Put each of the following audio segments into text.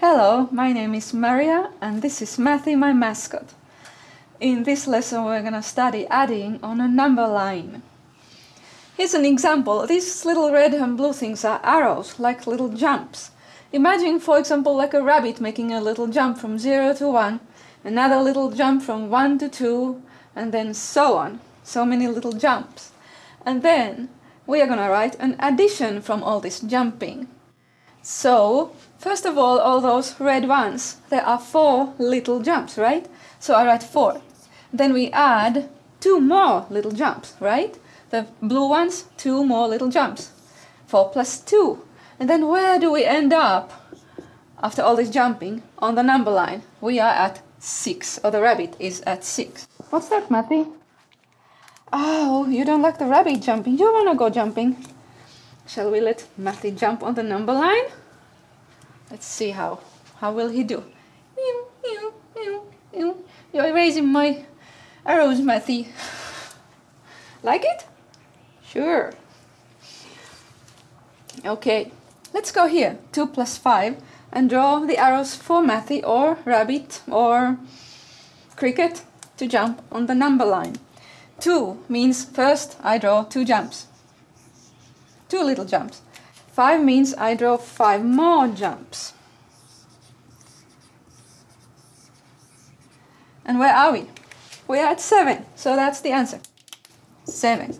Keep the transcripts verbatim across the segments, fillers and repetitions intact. Hello, my name is Maria and this is Mathy, my mascot. In this lesson we're gonna study adding on a number line. Here's an example. These little red and blue things are arrows, like little jumps. Imagine, for example, like a rabbit making a little jump from zero to one, another little jump from one to two, and then so on. So many little jumps. And then we are gonna write an addition from all this jumping. So, first of all, all those red ones, there are four little jumps, right? So I write four. Then we add two more little jumps, right? The blue ones, two more little jumps. Four plus two. And then where do we end up after all this jumping? On the number line. We are at six, or the rabbit is at six. What's that, Mathy? Oh, you don't like the rabbit jumping. You wanna go jumping. Shall we let Mathy jump on the number line? Let's see how. How will he do? You're erasing my arrows, Mathy. Like it? Sure. Okay, let's go here. two plus five and draw the arrows for Mathy or rabbit or cricket to jump on the number line. two means first I draw two jumps. Two little jumps. five means I draw five more jumps. And where are we? We are at seven, so that's the answer. seven.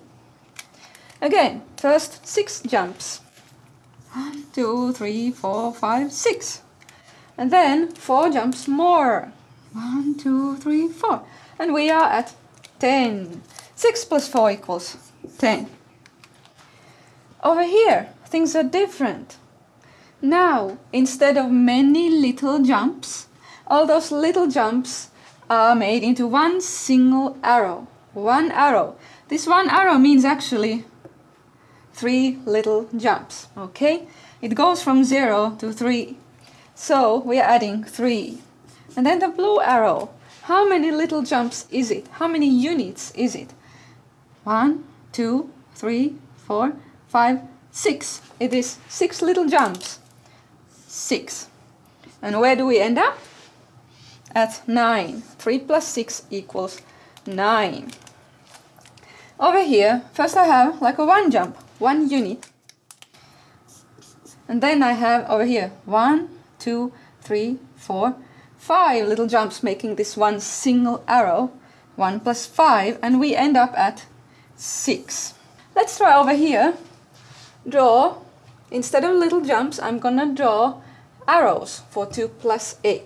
Again, first six jumps. one, two, three, four, five, six. And then four jumps more. one, two, three, four. And we are at ten. six plus four equals ten. Over here, things are different. Now, instead of many little jumps, all those little jumps are made into one single arrow. One arrow. This one arrow means actually three little jumps, okay? It goes from zero to three. So, we are adding three. And then the blue arrow. How many little jumps is it? How many units is it? one, two, three, four, five, six. It is six little jumps. six. And where do we end up? At nine. three plus six equals nine. Over here, first I have like a one jump, one unit. And then I have over here one, two, three, four, five little jumps making this one single arrow. one plus five, and we end up at six. Let's try over here. Draw, instead of little jumps, I'm gonna draw arrows for two plus eight.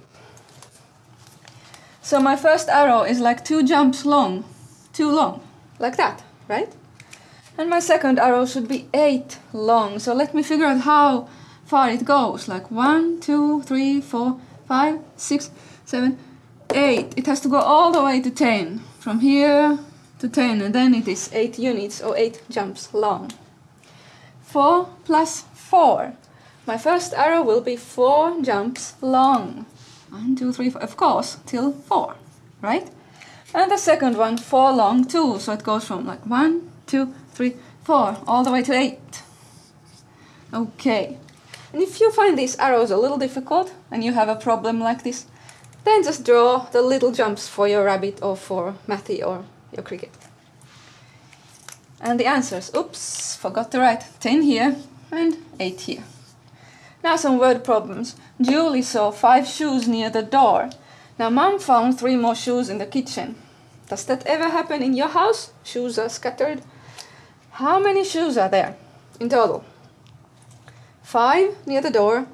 So my first arrow is like two jumps long, two long, like that, right? And my second arrow should be eight long, so let me figure out how far it goes, like one, two, three, four, five, six, seven, eight. It has to go all the way to ten, from here to ten, and then it is eight units or eight jumps long. four plus four. My first arrow will be four jumps long. one, two, three, four, of course, till four, right? And the second one, four long too, so it goes from like one, two, three, four, all the way to eight. Okay. And if you find these arrows a little difficult, and you have a problem like this, then just draw the little jumps for your rabbit or for Mathy or your cricket. And the answers, oops, forgot to write ten here and eight here. Now some word problems. Julie saw five shoes near the door. Now Mom found three more shoes in the kitchen. Does that ever happen in your house? Shoes are scattered. How many shoes are there in total? Five near the door,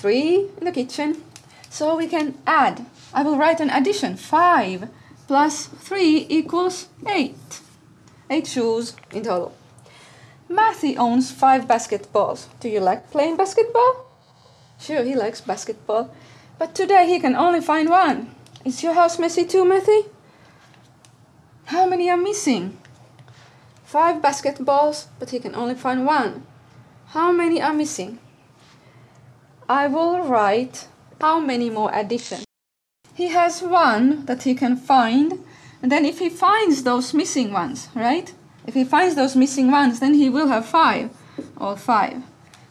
three in the kitchen. So we can add. I will write an addition. Five plus three equals eight. eight shoes in total. Mathy owns five basketballs. Do you like playing basketball? Sure, he likes basketball. But today he can only find one. Is your house messy too, Mathy? How many are missing? five basketballs, but he can only find one. How many are missing? I will write how many more additions. He has one that he can find. And then if he finds those missing ones, right? If he finds those missing ones, then he will have five, or five.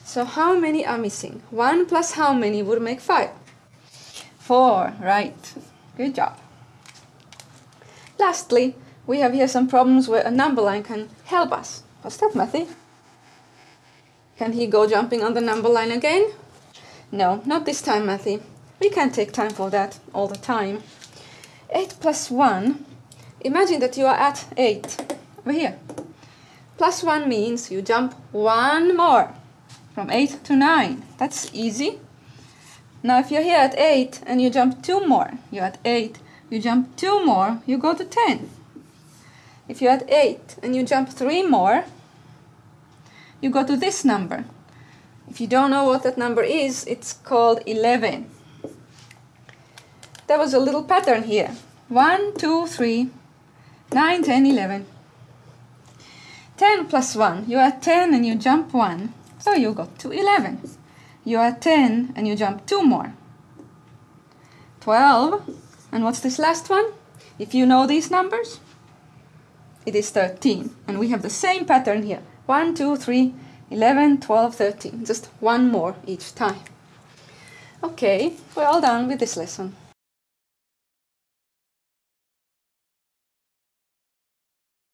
So how many are missing? one plus how many would make five? four, right, good job. Lastly, we have here some problems where a number line can help us. What's that, Mathy? Can he go jumping on the number line again? No, not this time, Mathy. We can't take time for that all the time. eight plus one, imagine that you are at eight, over here. Plus one means you jump one more, from eight to nine. That's easy. Now if you're here at eight and you jump two more, you're at eight, you jump two more, you go to ten. If you're at eight and you jump three more, you go to this number. If you don't know what that number is, it's called eleven. There was a little pattern here. one, two, three, nine, ten, eleven. ten plus one, you are at ten and you jump one, so you go to eleven. You are at ten and you jump two more. twelve, and what's this last one? If you know these numbers, it is thirteen. And we have the same pattern here. one, two, three, eleven, twelve, thirteen. Just one more each time. Okay, we're all done with this lesson.